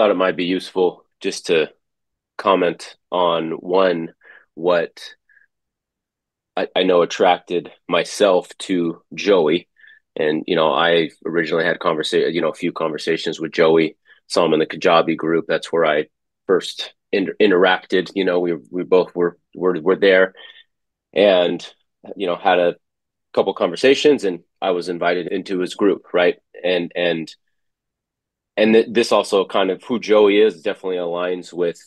thought it might be useful just to comment on what I know attracted myself to Joey. And, you know, I originally had a few conversations with Joey, saw him in the Kajabi group. That's where I first interacted, you know, we both were there, and, you know, had a couple conversations, and I was invited into his group. Right. And this also kind of who Joey is definitely aligns with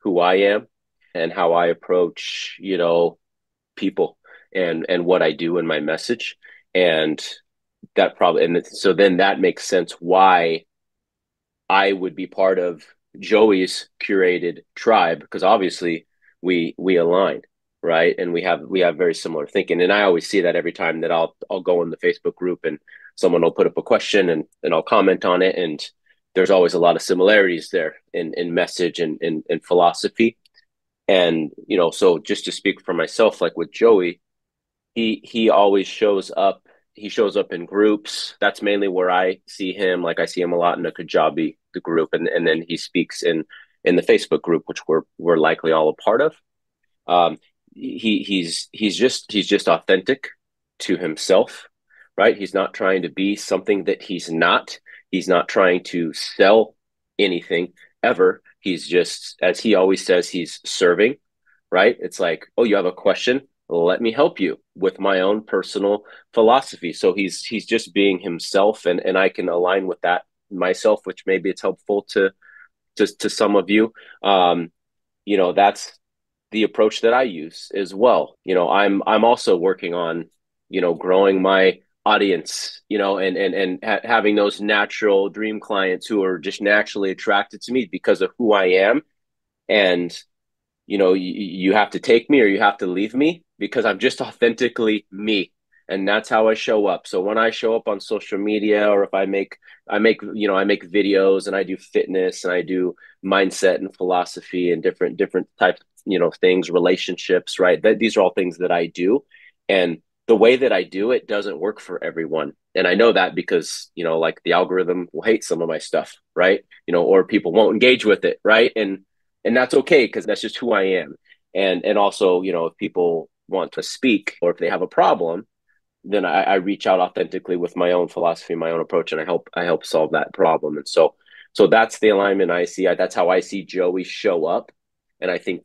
who I am and how I approach, you know, people and what I do in my message. And that probably, and so then that makes sense why I would be part of Joey's curated tribe, because obviously we align, right? And we have very similar thinking. And I always see that every time that I'll go in the Facebook group and someone will put up a question and I'll comment on it. And there's always a lot of similarities there in message and in philosophy. And, you know, so just to speak for myself, like with Joey, he always shows up. He shows up in groups. That's mainly where I see him. Like I see him a lot in the Kajabi, the group, and then he speaks in the Facebook group, which we're likely all a part of. He's just authentic to himself, right? He's not trying to be something that he's not. He's not trying to sell anything ever. He's just, as he always says, he's serving, right? It's like, oh, you have a question? Let me help you with my own personal philosophy. So he's just being himself, and I can align with that myself, which maybe it's helpful to some of you. You know, that's the approach that I use as well. You know, I'm also working on, you know, growing my audience, you know, and having those natural dream clients who are just naturally attracted to me because of who I am. And, you know, you have to take me or you have to leave me, because I'm just authentically me. And that's how I show up. So when I show up on social media, or if I make videos, and I do fitness, and I do mindset and philosophy and different types, you know, things, relationships, right? These are all things that I do. And the way that I do it doesn't work for everyone. And I know that because, you know, like the algorithm will hate some of my stuff, right? You know, or people won't engage with it, right? And that's okay, because that's just who I am. And also, you know, if people want to speak or if they have a problem, then I reach out authentically with my own philosophy, my own approach, and I help solve that problem. And so that's the alignment I see. That's how I see Joey show up. And I think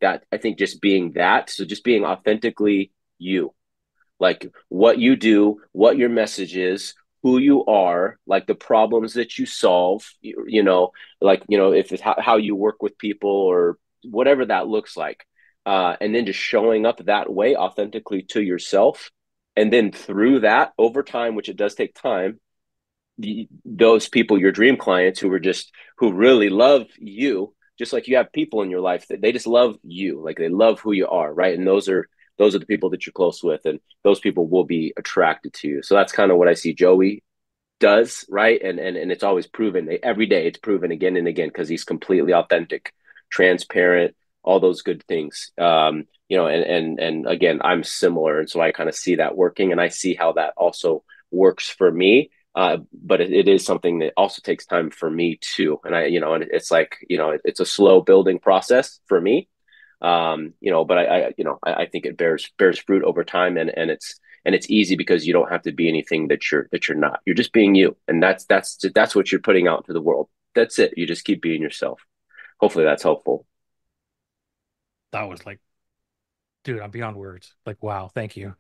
just being that, so just being authentically you, like what you do, what your message is, who you are, like the problems that you solve, you know, like, you know, if it's how you work with people or whatever that looks like. And then just showing up that way authentically to yourself. And then through that, over time, which it does take time, those people, your dream clients who really love you, just like you have people in your life that they just love you, like they love who you are, right? And those are the people that you're close with, and those people will be attracted to you. So that's kind of what I see Joey does, right? And it's always proven. Every day it's proven again and again, because he's completely authentic, transparent, all those good things. You know, and again, I'm similar. And so I kind of see that working, and I see how that also works for me. But it is something that also takes time for me too. And I, you know, and it's like, you know, it's a slow building process for me. You know, but I think it bears fruit over time, and it's easy, because you don't have to be anything that you're not. You're just being you. And that's what you're putting out to the world. That's it. You just keep being yourself. Hopefully that's helpful. That was like, dude, I'm beyond words. Like, wow. Thank you.